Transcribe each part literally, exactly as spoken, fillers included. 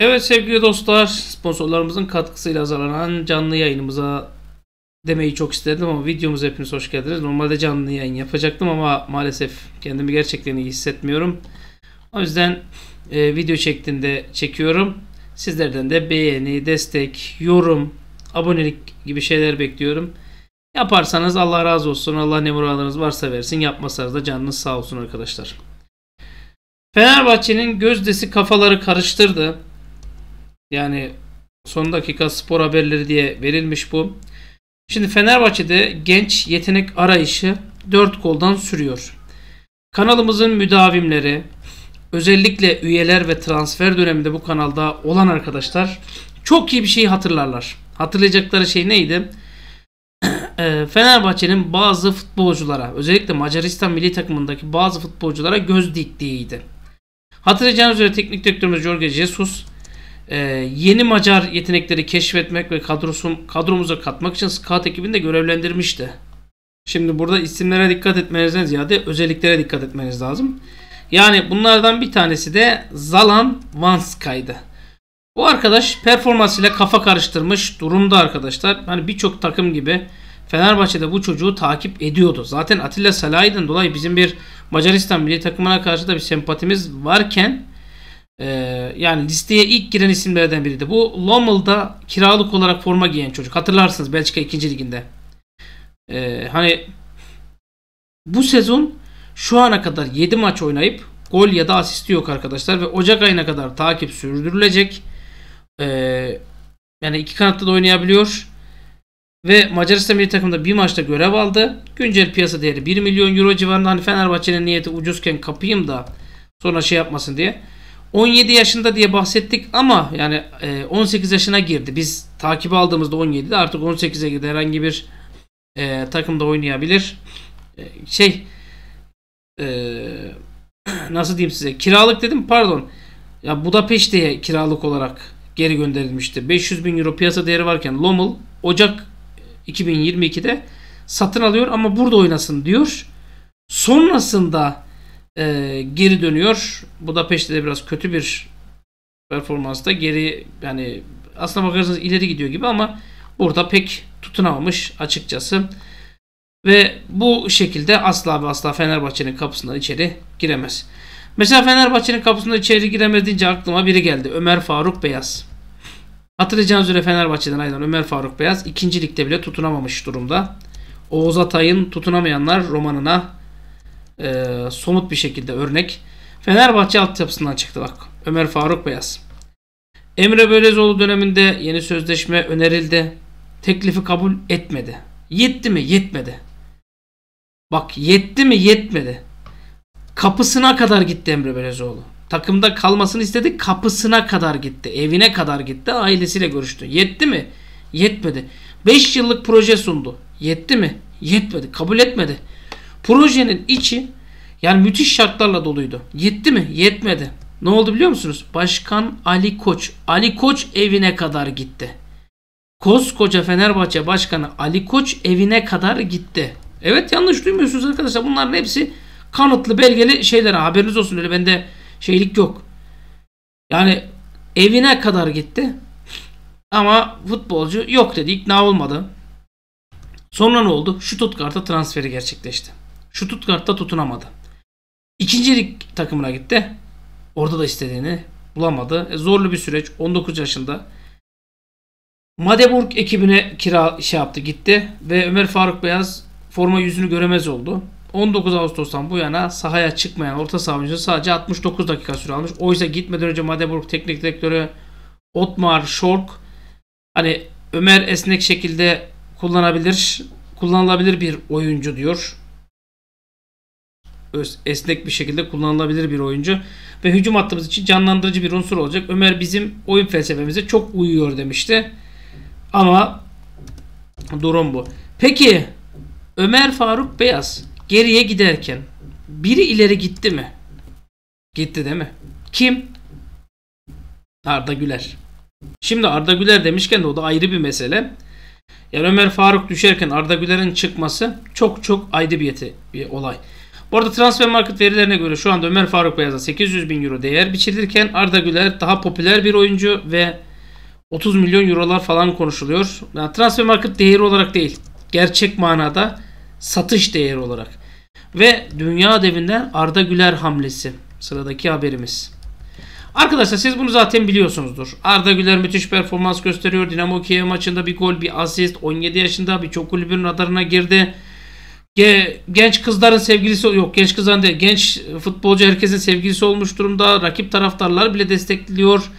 Evet sevgili dostlar, sponsorlarımızın katkısıyla hazırlanan canlı yayınımıza demeyi çok isterdim ama videomuz hepiniz hoş geldiniz. Normalde canlı yayın yapacaktım ama maalesef kendimi gerçekten iyi hissetmiyorum. O yüzden e, video şeklinde çekiyorum. Sizlerden de beğeni, destek, yorum, abonelik gibi şeyler bekliyorum. Yaparsanız Allah razı olsun. Allah ne muradınız varsa versin. Yapmasanız da canınız sağ olsun arkadaşlar. Fenerbahçe'nin gözdesi kafaları karıştırdı. Yani son dakika spor haberleri diye verilmiş bu. Şimdi Fenerbahçe'de genç yetenek arayışı dört koldan sürüyor. Kanalımızın müdavimleri, özellikle üyeler ve transfer döneminde bu kanalda olan arkadaşlar çok iyi bir şeyi hatırlarlar. Hatırlayacakları şey neydi? Fenerbahçe'nin bazı futbolculara, özellikle Macaristan milli takımındaki bazı futbolculara göz diktiğiydi. Hatırlayacağınız üzere teknik direktörümüz Jorge Jesus yeni Macar yetenekleri keşfetmek ve kadromuza katmak için scout ekibini de görevlendirmişti. Şimdi burada isimlere dikkat etmenizden ziyade özelliklere dikkat etmeniz lazım. Yani bunlardan bir tanesi de Zalan Vanska'ydı. Bu arkadaş performansıyla kafa karıştırmış durumda arkadaşlar. Hani birçok takım gibi Fenerbahçe'de bu çocuğu takip ediyordu. Zaten Atilla Salah'dan dolayı bizim bir Macaristan milli takımına karşı da bir sempatimiz varken e, yani listeye ilk giren isimlerden biriydi. Bu Lommel'da kiralık olarak forma giyen çocuk. Hatırlarsınız Belçika ikinci liginde. E, hani bu sezon şu ana kadar yedi maç oynayıp gol ya da asisti yok arkadaşlar ve Ocak ayına kadar takip sürdürülecek. Ee, yani iki kanatta da oynayabiliyor. Ve Macaristan milli takımda bir maçta görev aldı. Güncel piyasa değeri bir milyon euro civarında. Hani Fenerbahçe'nin niyeti ucuzken kapayım da sonra şey yapmasın diye. on yedi yaşında diye bahsettik ama yani on sekiz yaşına girdi. Biz takibi aldığımızda on yedi'de, artık on sekiz'e girdi. Herhangi bir e, takımda oynayabilir. E, şey e, nasıl diyeyim size? Kiralık dedim pardon. Ya Budapeşte'ye kiralık olarak geri gönderilmişti. beş yüz bin euro piyasa değeri varken Lommel Ocak iki bin yirmi iki'de satın alıyor ama burada oynasın diyor. Sonrasında e, geri dönüyor. Budapeşte'de biraz kötü bir performansta geri, yani aslına bakarsanız ileri gidiyor gibi ama burada pek tutunamamış açıkçası. Ve bu şekilde asla ve asla Fenerbahçe'nin kapısından içeri giremez. Mesela Fenerbahçe'nin kapısından içeri giremez deyince aklıma biri geldi. Ömer Faruk Beyaz. Hatırlayacağınız üzere Fenerbahçe'den aynen Ömer Faruk Beyaz ikinci ligde bile tutunamamış durumda. Oğuz Atay'ın Tutunamayanlar romanına e, somut bir şekilde örnek. Fenerbahçe altyapısından çıktı bak. Ömer Faruk Beyaz. Emre Belözoğlu döneminde yeni sözleşme önerildi. Teklifi kabul etmedi. Yetti mi? Yetmedi. Bak yetti mi? Yetmedi. Kapısına kadar gitti Emre Belözoğlu. Takımda kalmasını istedi. Kapısına kadar gitti. Evine kadar gitti. Ailesiyle görüştü. Yetti mi? Yetmedi. beş yıllık proje sundu. Yetti mi? Yetmedi. Kabul etmedi. Projenin içi yani müthiş şartlarla doluydu. Yetti mi? Yetmedi. Ne oldu biliyor musunuz? Başkan Ali Koç. Ali Koç evine kadar gitti. Koskoca Fenerbahçe Başkanı Ali Koç evine kadar gitti. Evet, yanlış duymuyorsunuz arkadaşlar. Bunların hepsi kanıtlı, belgeli şeylere, haberiniz olsun, öyle bende şeylik yok. Yani evine kadar gitti ama futbolcu yok dedi, ikna olmadı. Sonra ne oldu? Stuttgart'a transferi gerçekleşti. Stuttgart'ta tutunamadı. İkinci lig takımına gitti. Orada da istediğini bulamadı. E, zorlu bir süreç. on dokuz yaşında. Magdeburg ekibine kira şey yaptı, gitti ve Ömer Faruk Beyaz forma yüzünü göremez oldu. on dokuz Ağustos'tan bu yana sahaya çıkmayan orta saha sadece altmış dokuz dakika süre almış. Oysa gitmeden önce Magdeburg teknik direktörü Otmar Schork, hani Ömer esnek şekilde kullanabilir, kullanılabilir bir oyuncu diyor. Esnek bir şekilde kullanılabilir bir oyuncu ve hücum hattımız için canlandırıcı bir unsur olacak. Ömer bizim oyun felsefemize çok uyuyor demişti. Ama durum bu. Peki Ömer Faruk Beyaz geriye giderken biri ileri gitti mi? Gitti değil mi? Kim? Arda Güler. Şimdi Arda Güler demişken de o da ayrı bir mesele. Yani Ömer Faruk düşerken Arda Güler'in çıkması çok çok ayrı bir, bir olay. Bu arada Transfermarkt verilerine göre şu anda Ömer Faruk Beyaz'a sekiz yüz bin euro değer biçilirken Arda Güler daha popüler bir oyuncu ve otuz milyon eurolar falan konuşuluyor. Yani Transfermarkt değeri olarak değil, gerçek manada satış değeri olarak. Ve dünya devinden Arda Güler hamlesi sıradaki haberimiz. Arkadaşlar siz bunu zaten biliyorsunuzdur. Arda Güler müthiş performans gösteriyor. Dinamo Kiev maçında bir gol, bir asist. on yedi yaşında birçok kulübün radarına girdi. Genç kızların sevgilisi yok. Genç kızların değil. Genç futbolcu herkesin sevgilisi olmuş durumda. Rakip taraftarlar bile destekliyor.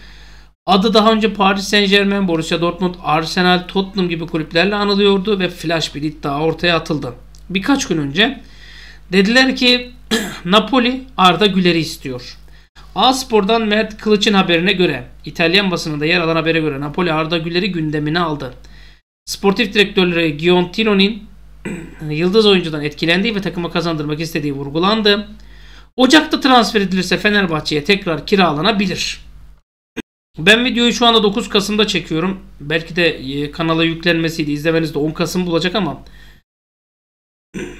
Adı daha önce Paris Saint Germain, Borussia Dortmund, Arsenal, Tottenham gibi kulüplerle anılıyordu ve flash bir iddia ortaya atıldı. Birkaç gün önce dediler ki Napoli Arda Güler'i istiyor. A-Spor'dan Mert Kılıç'ın haberine göre, İtalyan basınında yer alan habere göre Napoli Arda Güler'i gündemine aldı. Sportif direktörleri Giuntino'nun yıldız oyuncudan etkilendiği ve takıma kazandırmak istediği vurgulandı. Ocak'ta transfer edilirse Fenerbahçe'ye tekrar kiralanabilir. Ben videoyu şu anda dokuz Kasım'da çekiyorum. Belki de kanala yüklenmesiydi, izlemeniz de on Kasım bulacak ama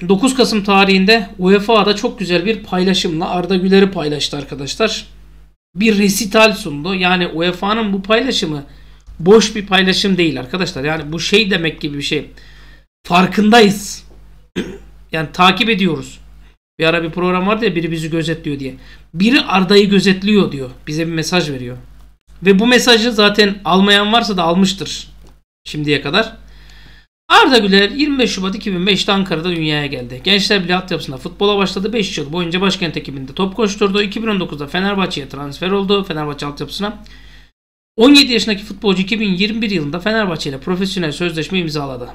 dokuz Kasım tarihinde U E F A'da çok güzel bir paylaşımla Arda Güler'i paylaştı arkadaşlar. Bir resital sundu. Yani U E F A'nın bu paylaşımı boş bir paylaşım değil arkadaşlar. Yani bu şey demek gibi bir şey. Farkındayız. Yani takip ediyoruz. Bir ara bir program vardı ya, biri bizi gözetliyor diye. Biri Arda'yı gözetliyor diyor. Bize bir mesaj veriyor. Ve bu mesajı zaten almayan varsa da almıştır şimdiye kadar. Arda Güler yirmi beş Şubat iki bin beş'te Ankara'da dünyaya geldi. Gençlerbirliği altyapısında futbola başladı. beş yıl boyunca başkent ekibinde top koşturdu. iki bin on dokuz'da Fenerbahçe'ye transfer oldu. Fenerbahçe altyapısına. on yedi yaşındaki futbolcu iki bin yirmi bir yılında Fenerbahçe ile profesyonel sözleşme imzaladı.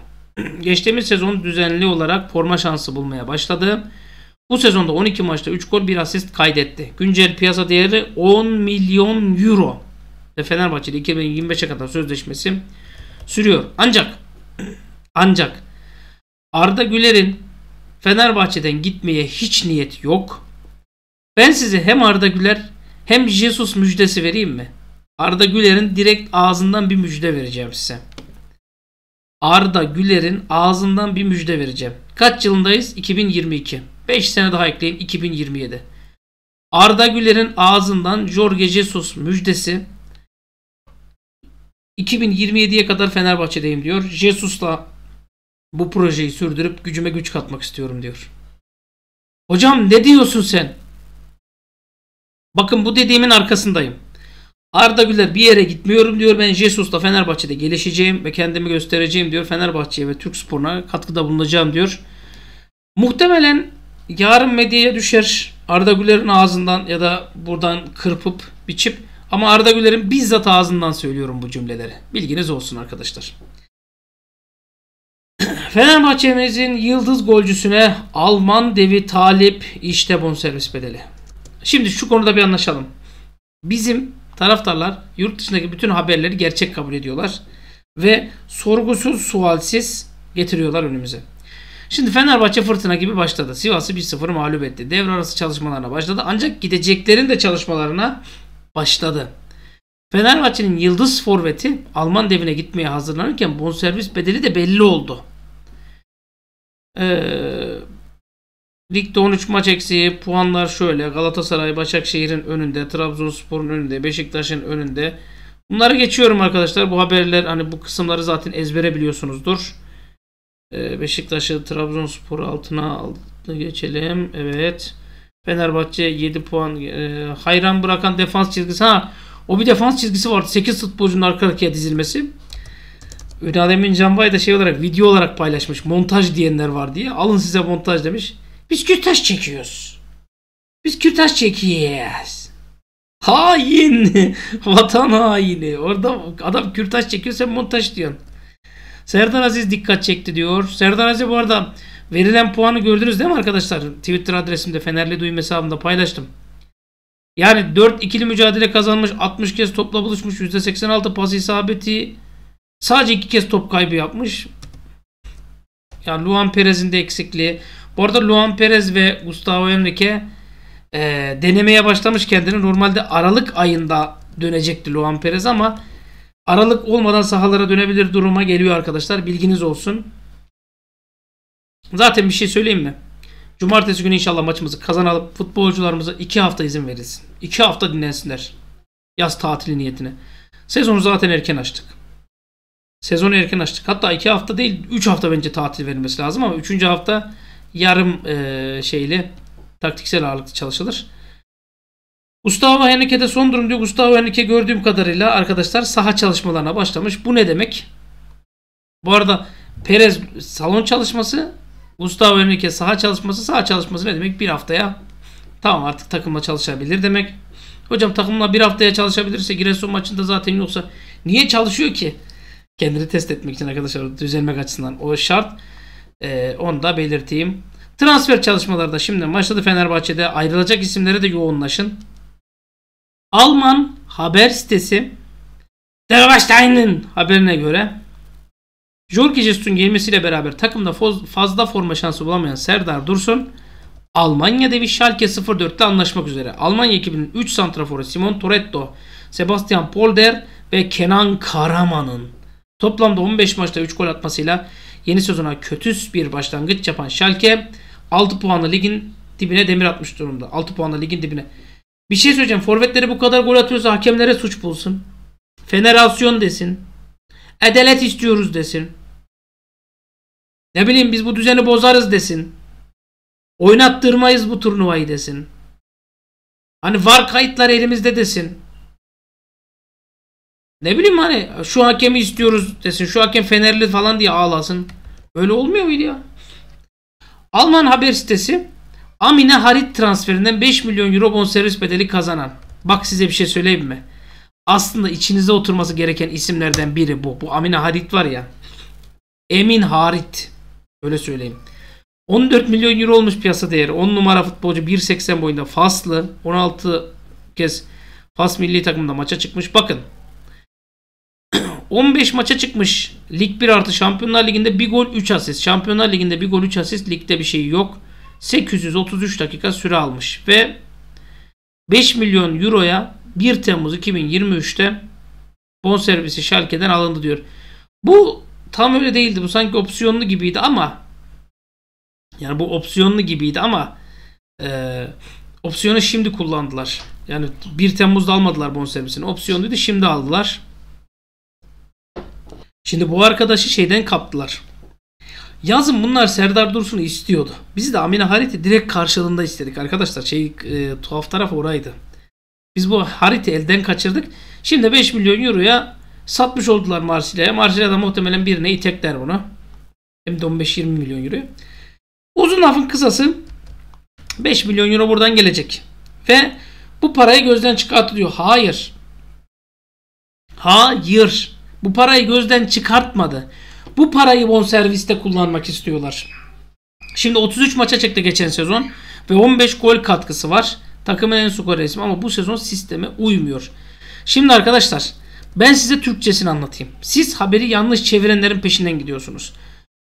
Geçtiğimiz sezon düzenli olarak forma şansı bulmaya başladı. Bu sezonda on iki maçta üç gol bir asist kaydetti. Güncel piyasa değeri on milyon euro. Ve Fenerbahçe'de iki bin yirmi beş'e kadar sözleşmesi sürüyor. Ancak Ancak Arda Güler'in Fenerbahçe'den gitmeye hiç niyeti yok. Ben size hem Arda Güler hem Jesus müjdesi vereyim mi? Arda Güler'in direkt ağzından bir müjde vereceğim size. Arda Güler'in ağzından bir müjde vereceğim. Kaç yılındayız? iki bin yirmi iki. beş sene daha ekleyin, iki bin yirmi yedi. Arda Güler'in ağzından Jorge Jesus müjdesi. iki bin yirmi yedi'ye kadar Fenerbahçe'deyim diyor. Jesus'la bu projeyi sürdürüp gücüme güç katmak istiyorum diyor. Hocam ne diyorsun sen? Bakın bu dediğimin arkasındayım. Arda Güler bir yere gitmiyorum diyor. Ben Jesus'la Fenerbahçe'de gelişeceğim ve kendimi göstereceğim diyor. Fenerbahçe'ye ve Türk sporuna katkıda bulunacağım diyor. Muhtemelen yarın medyaya düşer. Arda Güler'in ağzından ya da buradan kırpıp biçip. Ama Arda Güler'in bizzat ağzından söylüyorum bu cümleleri. Bilginiz olsun arkadaşlar. Fenerbahçe'mizin yıldız golcüsüne Alman devi talip, işte bonservis bedeli. Şimdi şu konuda bir anlaşalım. Bizim taraftarlar yurt dışındaki bütün haberleri gerçek kabul ediyorlar. Ve sorgusuz sualsiz getiriyorlar önümüze. Şimdi Fenerbahçe fırtına gibi başladı. Sivas'ı bir sıfır mağlup etti. Devre arası çalışmalarına başladı. Ancak gideceklerin de çalışmalarına başladı. Fenerbahçe'nin yıldız forveti Alman devine gitmeye hazırlanırken bonservis bedeli de belli oldu. Ee, ligde on üç maç eksiği, puanlar şöyle: Galatasaray, Başakşehir'in önünde, Trabzonspor'un önünde, Beşiktaş'ın önünde. Bunları geçiyorum arkadaşlar. Bu haberler, hani bu kısımları zaten ezbere biliyorsunuzdur. Ee, Beşiktaş'ı, Trabzonspor'u altına aldı, geçelim. Evet. Fenerbahçe yedi puan. E, hayran bırakan defans çizgisi. Ha, o bir defans çizgisi vardı. sekiz futbolcunun arka arkaya dizilmesi. Ünal Emin Canbay da şey olarak, video olarak paylaşmış. Montaj diyenler var diye. Alın size montaj demiş. Biz kürtaj çekiyoruz. Biz kürtaj çekiyoruz. Hain. Vatan haini. Orada adam kürtaj çekiyor, sen montaj diyorsun. Serdar Aziz dikkat çekti diyor. Serdar Aziz bu arada verilen puanı gördünüz değil mi arkadaşlar? Twitter adresimde, Fenerli Duyum hesabımda paylaştım. Yani dört ikili mücadele kazanmış, altmış kez topla buluşmuş, yüzde seksen altı pas isabeti, sadece iki kez top kaybı yapmış. Yani Luan Perez'in de eksikliği. Bu arada Luan Perez ve Gustavo Henrique e, denemeye başlamış kendini. Normalde Aralık ayında dönecekti Luan Perez ama Aralık olmadan sahalara dönebilir duruma geliyor arkadaşlar. Bilginiz olsun. Zaten bir şey söyleyeyim mi? Cumartesi günü inşallah maçımızı kazanalım. Futbolcularımıza iki hafta izin verilsin. iki hafta dinlensinler. Yaz tatili niyetine. Sezonu zaten erken açtık. Sezonu erken açtık. Hatta iki hafta değil üç hafta bence tatil verilmesi lazım ama üçüncü hafta yarım e, şeyle taktiksel ağırlıklı çalışılır. Gustavo Henrique'de son durum diyor. Gustavo Henrique gördüğüm kadarıyla arkadaşlar saha çalışmalarına başlamış. Bu ne demek? Bu arada Perez salon çalışması, Gustavo Henrique saha çalışması. Saha çalışması ne demek? Bir haftaya tamam artık takımla çalışabilir demek. Hocam takımla bir haftaya çalışabilirse Giresun maçında zaten yoksa niye çalışıyor ki? Kendini test etmek için arkadaşlar, düzelmek açısından o şart. Ee, onu da belirteyim. Transfer çalışmaları da şimdi başladı Fenerbahçe'de. Ayrılacak isimlere de yoğunlaşın. Alman haber sitesi Der Stein'in haberine göre Jorge Jesus'un gelmesiyle beraber takımda fazla forma şansı bulamayan Serdar Dursun Almanya devi Schalke sıfır dört'te anlaşmak üzere. Almanya ekibinin üç santraforu Simon Toretto, Sebastian Polder ve Kenan Karaman'ın toplamda on beş maçta üç gol atmasıyla yeni sezona kötü bir başlangıç yapan Schalke altı puanlı ligin dibine demir atmış durumda. altı puanlı ligin dibine. Bir şey söyleyeceğim. Forvetleri bu kadar gol atıyorsa hakemlere suç bulsun. Federasyon desin. Adalet istiyoruz desin. Ne bileyim biz bu düzeni bozarız desin. Oynattırmayız bu turnuvayı desin. Hani var kayıtlar elimizde desin. Ne bileyim hani şu hakemi istiyoruz desin. Şu hakem Fenerli falan diye ağlasın. Öyle olmuyor muydu ya? Alman haber sitesi Amine Harit transferinden beş milyon euro bonservis bedeli kazanan. Bak size bir şey söyleyeyim mi? Aslında içinize oturması gereken isimlerden biri bu. Bu Amine Harit var ya. Emin Harit. Öyle söyleyeyim. on dört milyon euro olmuş piyasa değeri. on numara futbolcu, bir seksen boyunda Faslı. on altı kez Fas milli takımında maça çıkmış. Bakın. on beş maça çıkmış. Lig bir artı Şampiyonlar Ligi'nde bir gol üç asist. Şampiyonlar Ligi'nde bir gol üç asist. Ligde bir şey yok. sekiz yüz otuz üç dakika süre almış ve beş milyon euroya bir Temmuz iki bin yirmi üç'te bonservisi Schalke'den alındı diyor. Bu tam öyle değildi. Bu sanki opsiyonlu gibiydi ama yani bu opsiyonlu gibiydi ama e, opsiyonu şimdi kullandılar. Yani bir Temmuz'da almadılar bonservisini. Opsiyonluydu, şimdi aldılar. Şimdi bu arkadaşı şeyden kaptılar. Yazın bunlar Serdar Dursun'u istiyordu. Biz de Amine Harit'i direkt karşılığında istedik arkadaşlar. Şey e, tuhaf taraf oraydı. Biz bu Harit'i elden kaçırdık. Şimdi beş milyon euroya satmış oldular Marsilya'ya. Marsilya'da muhtemelen birine itekler bunu. Hem de on beş yirmi milyon euroya. Uzun lafın kısası beş milyon euro buradan gelecek. Ve bu parayı gözden çıkartılıyor. Hayır. Hayır. Bu parayı gözden çıkartmadı. Bu parayı bonserviste kullanmak istiyorlar. Şimdi otuz üç maça çıktı geçen sezon ve on beş gol katkısı var. Takımın en skorer ismi ama bu sezon sisteme uymuyor. Şimdi arkadaşlar ben size Türkçesini anlatayım. Siz haberi yanlış çevirenlerin peşinden gidiyorsunuz.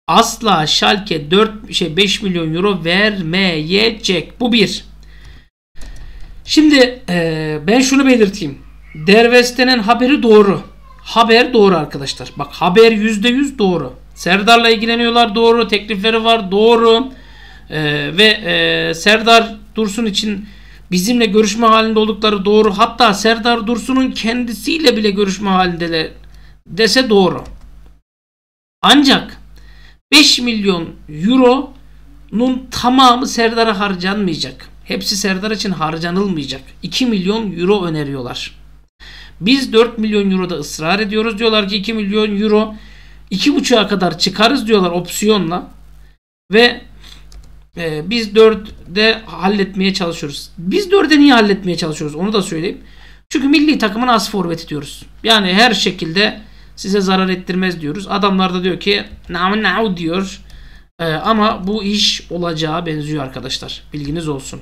Asla Schalke dört şey beş milyon euro vermeyecek. Bu bir. Şimdi ee, ben şunu belirteyim. Derveste'nin haberi doğru. Haber doğru arkadaşlar. Bak haber yüzde yüz doğru. Serdar'la ilgileniyorlar doğru. Teklifleri var doğru. Ee, ve e, Serdar Dursun için bizimle görüşme halinde oldukları doğru. Hatta Serdar Dursun'un kendisiyle bile görüşme halindeler dese doğru. Ancak beş milyon euronun tamamı Serdar'a harcanmayacak. Hepsi Serdar için harcanılmayacak. iki milyon euro öneriyorlar. Biz dört milyon euroda ısrar ediyoruz. Diyorlar ki iki milyon euro iki buçuğa kadar çıkarız diyorlar opsiyonla. Ve e, biz dört'e halletmeye çalışıyoruz. Biz dört'e niye halletmeye çalışıyoruz onu da söyleyeyim. Çünkü milli takımın az forveti diyoruz. Yani her şekilde size zarar ettirmez diyoruz. Adamlar da diyor ki now now diyor. E, ama bu iş olacağı benziyor arkadaşlar. Bilginiz olsun.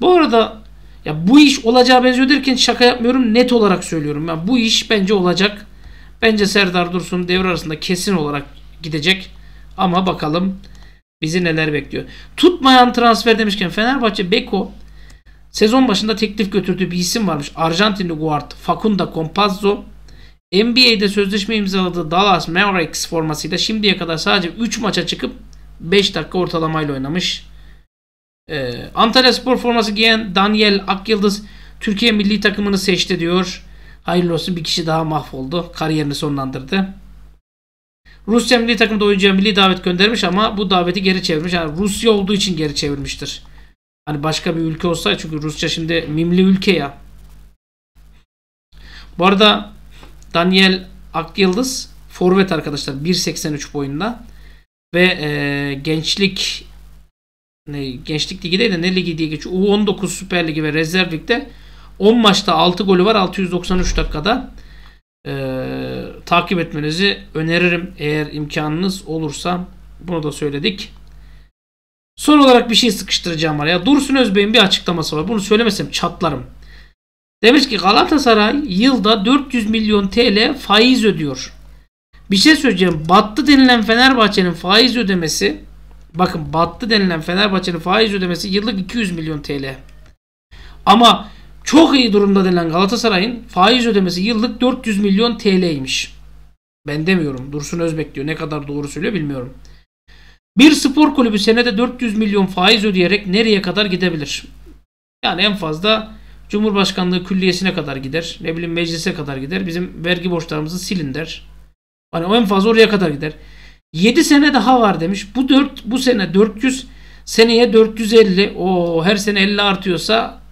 Bu arada... Ya bu iş olacağı benziyor derken şaka yapmıyorum. Net olarak söylüyorum. Ya bu iş bence olacak. Bence Serdar Dursun devre arasında kesin olarak gidecek. Ama bakalım bizi neler bekliyor. Tutmayan transfer demişken Fenerbahçe Beko sezon başında teklif götürdüğü bir isim varmış. Arjantinli guard Facundo Campazzo N B A'de sözleşme imzaladığı Dallas Mavericks formasıyla şimdiye kadar sadece üç maça çıkıp beş dakika ortalamayla oynamış. Ee, Antalyaspor forması giyen Daniel Akyıldız Türkiye milli takımını seçti diyor. Hayırlı olsun, bir kişi daha mahvoldu. Kariyerini sonlandırdı. Rusya milli takımda oyuncuya milli davet göndermiş ama bu daveti geri çevirmiş. Yani Rusya olduğu için geri çevirmiştir. Hani başka bir ülke olsa, çünkü Rusya şimdi mimli ülke ya. Bu arada Daniel Akyıldız forvet arkadaşlar, bir seksen üç boyunda ve e, gençlik ne, gençlik ligi değil de ne ligi diye geçiyor. U on dokuz Süper Ligi ve Rezerv Lig'de on maçta altı golü var, altı yüz doksan üç dakikada. Ee, takip etmenizi öneririm eğer imkanınız olursa. Bunu da söyledik. Son olarak bir şey sıkıştıracağım araya. Dursun Özbek'in bir açıklaması var. Bunu söylemesem çatlarım. Demiş ki Galatasaray yılda dört yüz milyon T L faiz ödüyor. Bir şey söyleyeceğim. Battı denilen Fenerbahçe'nin faiz ödemesi, bakın battı denilen Fenerbahçe'nin faiz ödemesi yıllık iki yüz milyon T L. Ama çok iyi durumda denilen Galatasaray'ın faiz ödemesi yıllık dört yüz milyon T L'ymiş. Ben demiyorum. Dursun Özbek diyor. Ne kadar doğru söylüyor bilmiyorum. Bir spor kulübü senede dört yüz milyon faiz ödeyerek nereye kadar gidebilir? Yani en fazla Cumhurbaşkanlığı Külliyesi'ne kadar gider. Ne bileyim meclise kadar gider. Bizim vergi borçlarımızı silin der. Hani o en fazla oraya kadar gider. yedi sene daha var demiş. Bu dört bu sene dört yüz, seneye dört yüz elli. Oo, her sene elli artıyorsa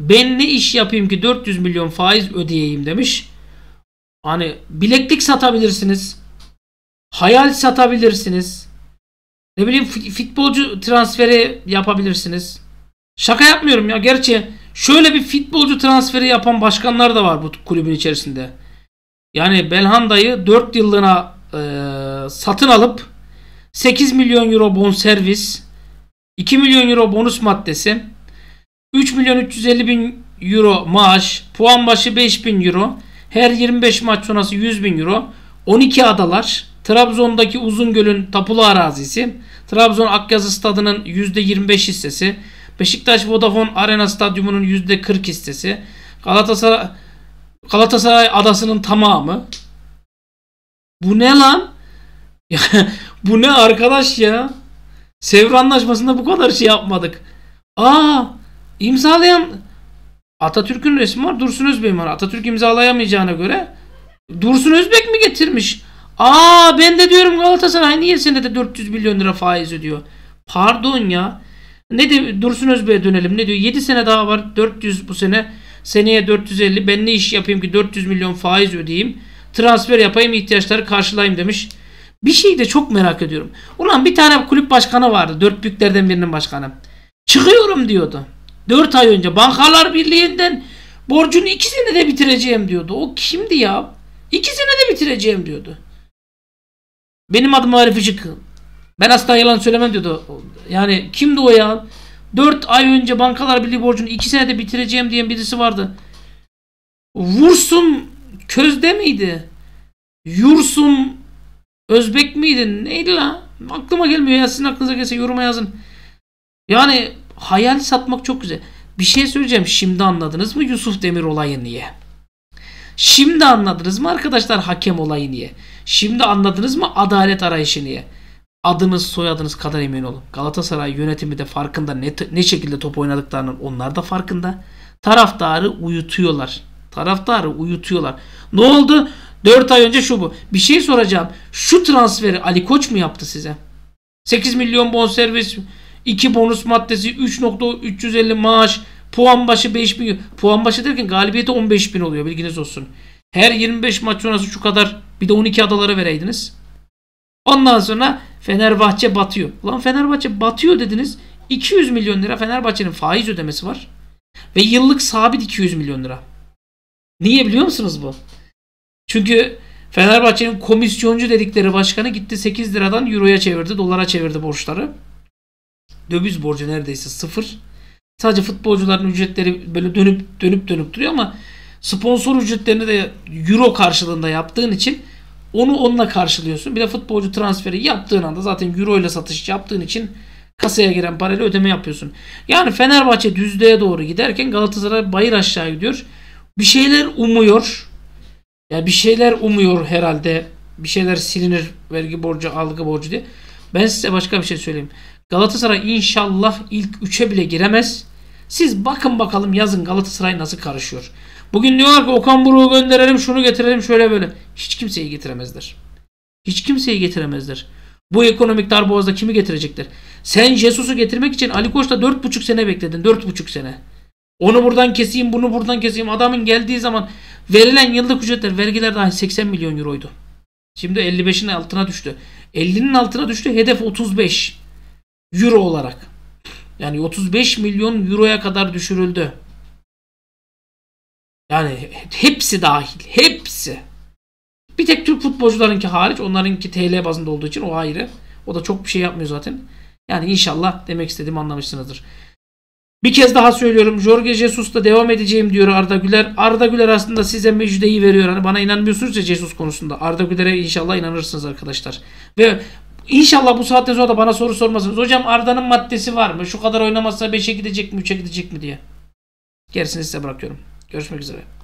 ben ne iş yapayım ki dört yüz milyon faiz ödeyeyim demiş. Hani bileklik satabilirsiniz. Hayal satabilirsiniz. Ne bileyim futbolcu transferi yapabilirsiniz. Şaka yapmıyorum ya. Gerçi şöyle bir futbolcu transferi yapan başkanlar da var bu kulübün içerisinde. Yani Belhanda'yı dört yıllığına e, satın alıp sekiz milyon euro bonservis, iki milyon euro bonus maddesi, üç milyon üç yüz elli bin euro maaş, puan başı beş bin euro, her yirmi beş maç sonrası yüz bin euro, on iki adalar, Trabzon'daki Uzungöl'ün tapulu arazisi, Trabzon Akyazı stadının yüzde yirmi beş hissesi, Beşiktaş Vodafone Arena stadyumunun yüzde kırk hissesi, Galatasaray, Galatasaray adasının tamamı. Bu ne lan? Bu ne arkadaş ya? Sevr Antlaşması'nda bu kadar şey yapmadık. Aa! İmzalayan Atatürk'ün resmi var, Dursun Özbek'in var. Atatürk imzalayamayacağına göre Dursun Özbek mi getirmiş? Aa, ben de diyorum Galatasaray niye senede dört yüz milyon lira faiz ödüyor? Pardon ya. Ne de Dursun Özbek'e dönelim. Ne diyor? yedi sene daha var. dört yüz bu sene. Seneye dört yüz elli. Ben ne iş yapayım ki dört yüz milyon faiz ödeyeyim? Transfer yapayım, ihtiyaçları karşılayayım demiş. Bir şey de çok merak ediyorum. Ulan bir tane kulüp başkanı vardı. Dört büyüklerden birinin başkanı. Çıkıyorum diyordu. dört ay önce Bankalar Birliği'nden borcunu iki senede bitireceğim diyordu. O kimdi ya? iki senede bitireceğim diyordu. Benim adım Arif Işık. Ben asla yalan söylemem diyordu. Yani kimdi o ya? dört ay önce Bankalar Birliği borcunu iki senede bitireceğim diyen birisi vardı. Vursun Közde miydi? Yursun Özbek miydi? Neydi la? Aklıma gelmiyor ya. Sizin aklınıza gelse yoruma yazın. Yani hayal satmak çok güzel. Bir şey söyleyeceğim. Şimdi anladınız mı Yusuf Demir olayı niye? Şimdi anladınız mı arkadaşlar hakem olayı niye? Şimdi anladınız mı adalet arayışı niye? Adınız soyadınız kadar emin olun. Galatasaray yönetimi de farkında. Ne, ne şekilde top oynadıklarının onlar da farkında. Taraftarı uyutuyorlar. Taraftarı uyutuyorlar. Ne oldu? dört ay önce şu bu. Bir şey soracağım. Şu transferi Ali Koç mu yaptı size? sekiz milyon bonservis, iki bonus maddesi, üç milyon üç yüz elli bin maaş, puan başı beş bin. Puan başı derken galibiyeti on beş bin oluyor, bilginiz olsun. Her yirmi beş maç sonrası şu kadar, bir de on iki adaları vereydiniz. Ondan sonra Fenerbahçe batıyor. Ulan Fenerbahçe batıyor dediniz. iki yüz milyon lira Fenerbahçe'nin faiz ödemesi var. Ve yıllık sabit iki yüz milyon lira. Niye biliyor musunuz bu? Çünkü Fenerbahçe'nin komisyoncu dedikleri başkanı gitti sekiz liradan euroya çevirdi, dolara çevirdi borçları. Döviz borcu neredeyse sıfır. Sadece futbolcuların ücretleri böyle dönüp dönüp dönüp duruyor ama sponsor ücretlerini de euro karşılığında yaptığın için onu onunla karşılıyorsun. Bir de futbolcu transferi yaptığın anda zaten euro ile satış yaptığın için kasaya giren parayla ödeme yapıyorsun. Yani Fenerbahçe düzlüğe doğru giderken Galatasaray bayır aşağı gidiyor. Bir şeyler umuyor. Ya yani bir şeyler umuyor herhalde. Bir şeyler silinir, vergi borcu, algı borcu diye. Ben size başka bir şey söyleyeyim. Galatasaray inşallah ilk üçe bile giremez. Siz bakın bakalım yazın Galatasaray nasıl karışıyor. Bugün diyorlar ki Okan Buruk'u gönderelim, şunu getirelim, şöyle böyle. Hiç kimseyi getiremezler. Hiç kimseyi getiremezler. Bu ekonomik darboğazda kimi getirecekler? Sen Jesus'u getirmek için Ali Koç'ta dört buçuk sene bekledin. dört buçuk sene. Onu buradan keseyim, bunu buradan keseyim. Adamın geldiği zaman verilen yıllık ücretler, vergiler dahi seksen milyon euroydu. Şimdi elli beşin altına düştü. ellinin altına düştü. Hedef otuz beş euro olarak. Yani otuz beş milyon euroya kadar düşürüldü. Yani hepsi dahil. Hepsi. Bir tek Türk futbolcularınki hariç. Onlarınki T L bazında olduğu için o ayrı. O da çok bir şey yapmıyor zaten. Yani inşallah demek istediğimi anlamışsınızdır. Bir kez daha söylüyorum. Jorge Jesus'ta devam edeceğim diyor Arda Güler. Arda Güler aslında size müjdeyi veriyor. Hani bana inanmıyorsunuz ya Jesus konusunda. Arda Güler'e inşallah inanırsınız arkadaşlar. Ve İnşallah bu saatten sonra da bana soru sormasınız. Hocam Arda'nın maddesi var mı? Şu kadar oynamazsa beşe gidecek mi, üçe gidecek mi diye. Gerisini size bırakıyorum. Görüşmek üzere.